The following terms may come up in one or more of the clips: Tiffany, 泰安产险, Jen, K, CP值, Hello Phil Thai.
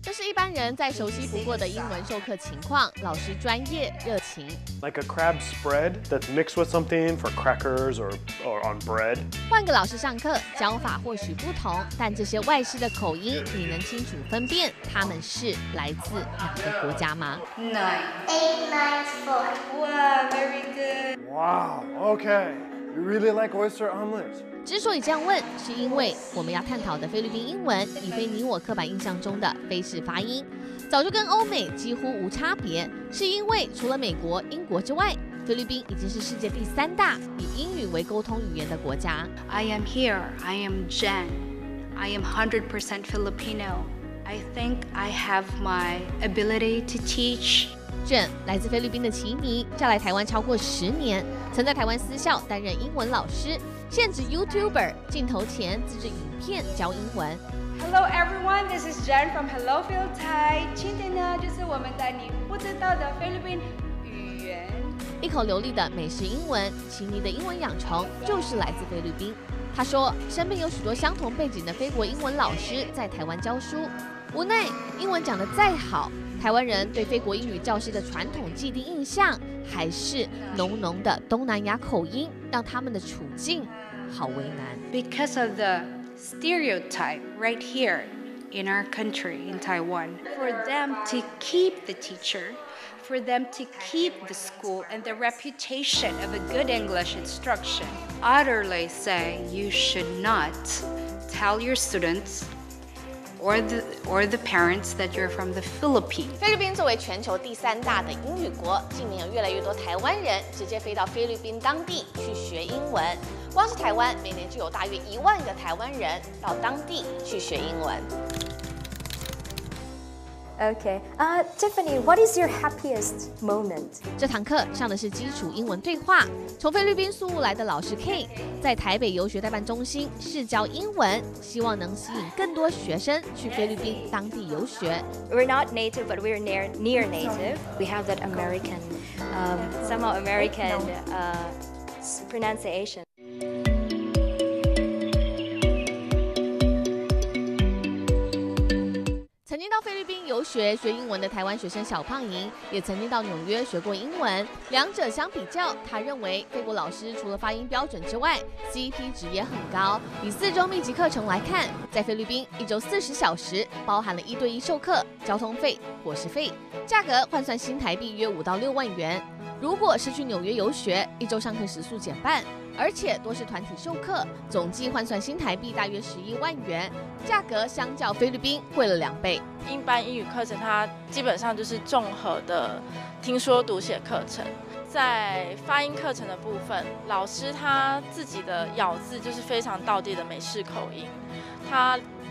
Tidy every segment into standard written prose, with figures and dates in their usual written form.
这是一般人再熟悉不过的英文授课情况，老师专业热情。Like a crab spread that's mixed with something for crackers or on bread. 换个老师上课，教法或许不同，但这些外师的口音，你能清楚分辨他们是来自哪个国家吗 ？9 8 9 4 Wow, very good. Wow, okay. You really like oyster omelets. 之所以这样问，是因为我们要探讨的菲律宾英文，已非你我刻板印象中的菲式发音，早就跟欧美几乎无差别。是因为除了美国、英国之外，菲律宾已经是世界第三大以英语为沟通语言的国家。I am here. I am Jen. I am 100% Filipino. I think I have my ability to teach. Jen 来自菲律宾的奇尼，嫁来台湾超过10年，曾在台湾私校担任英文老师。 现职 YouTuber， 镜头前自制影片教英文。Hello everyone, this is Jen from Hello Phil Thai。今天呢，就是我们带你不知道的菲律宾语言。一口流利的美式英文，奇尼的英文养成就是来自菲律宾。他说，身边有许多相同背景的非国英文老师在台湾教书，无奈英文讲得再好，台湾人对非国英语教师的传统既定印象还是浓浓的东南亚口音，让他们的处境。 好为难。Because of the stereotype right here in our country, in Taiwan, for them to keep the teacher, for them to keep the school and the reputation of a good English instruction, utterly say you should not tell your students or the parents that you're from the Philippines. 菲律宾作为全球第3大的英语国，近年有越来越多台湾人直接飞到菲律宾当地去学英文。 光是台湾，每年就有大约1万个台湾人到当地去学英文。Okay, Tiffany, what is your happiest moment? 这堂课上的是基础英文对话。从菲律宾宿务来的老师 K 在台北游学代办中心试教英文，希望能吸引更多学生去菲律宾当地游学。We're not native, but we're near native. We have that American, somehow American pronunciation.曾经到菲律宾游学学英文的台湾学生小胖莹，也曾经到纽约学过英文。两者相比较，他认为菲国老师除了发音标准之外 ，CP 值也很高。以4周密集课程来看，在菲律宾1周40小时，包含了1对1授课、交通费、伙食费，价格换算新台币约5到6万元。如果是去纽约游学，1周上课时速减半。 而且多是团体授课，总计换算新台币大约11万元，价格相较菲律宾贵了2倍。英班英语课程它基本上就是综合的听说读写课程，在发音课程的部分，老师他自己的咬字就是非常道地的美式口音，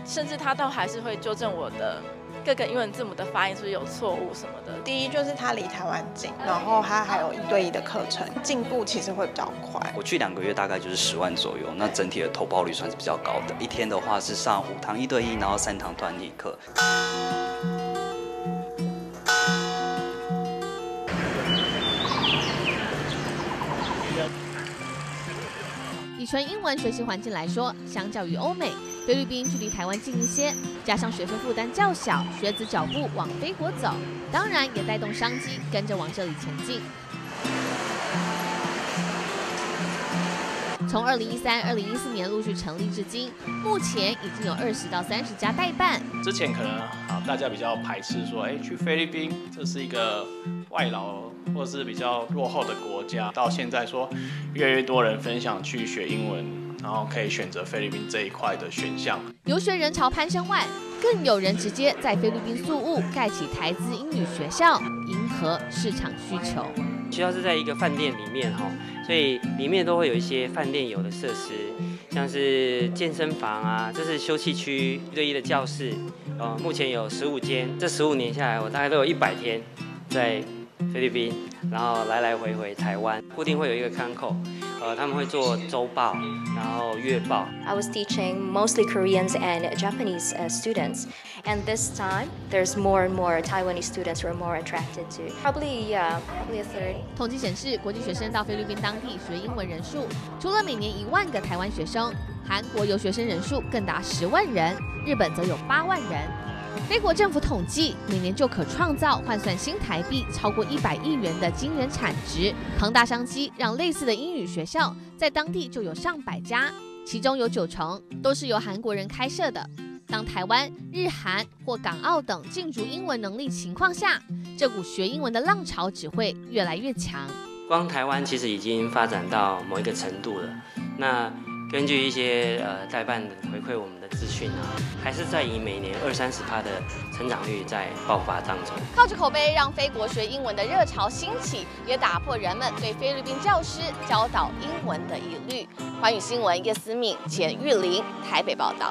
甚至他都还是会纠正我的。 各个英文字母的发音是不是有错误什么的？第一就是它离台湾近，然后它还有1对1的课程，进步其实会比较快。我去2个月大概就是10万左右，那整体的投报率算是比较高的。一天的话是上5堂1对1，然后3堂团体课。以纯英文学习环境来说，相较于欧美。 菲律宾距离台湾近一些，加上学费负担较小，学子脚步往菲国走，当然也带动商机跟着往这里前进。从2013、2014年陆续成立至今，目前已经有20到30家代办。之前可能啊，大家比较排斥说，哎，去菲律宾这是一个外劳或是比较落后的国家。到现在说，越来越多人分享去学英文。 然后可以选择菲律宾这一块的选项。游学人潮攀升外，更有人直接在菲律宾宿务盖起台资英语学校，迎合市场需求。学校是在一个饭店里面哈，所以里面都会有一些饭店有的设施，像是健身房啊，这是休憩区1对1的教室，目前有15间。这15年下来，我大概都有100天在菲律宾，然后来回台湾，固定会有一个看口。 他们会做周报，然后月报。I was teaching mostly Koreans and Japanese students, and this time there's more and more Taiwanese students who are more attracted to. Probably a third. 统计显示，国际学生到菲律宾当地学英文人数，除了每年1万个台湾学生。韩国留学生人数更达10万人，日本则有8万人。美国政府统计，每年就可创造换算新台币超过100亿元的惊人产值。庞大商机让类似的英语学校在当地就有上百家，其中有9成都是由韩国人开设的。 当台湾、日韩或港澳等进驻英文能力情况下，这股学英文的浪潮只会越来越强。光台湾其实已经发展到某一个程度了。那根据一些代办回馈我们的资讯啊，还是在以每年20-30% 的成长率在爆发当中。靠着口碑让非国学英文的热潮兴起，也打破人们对菲律宾教师教导英文的疑虑。寰宇新闻叶思敏、简玉玲台北报道。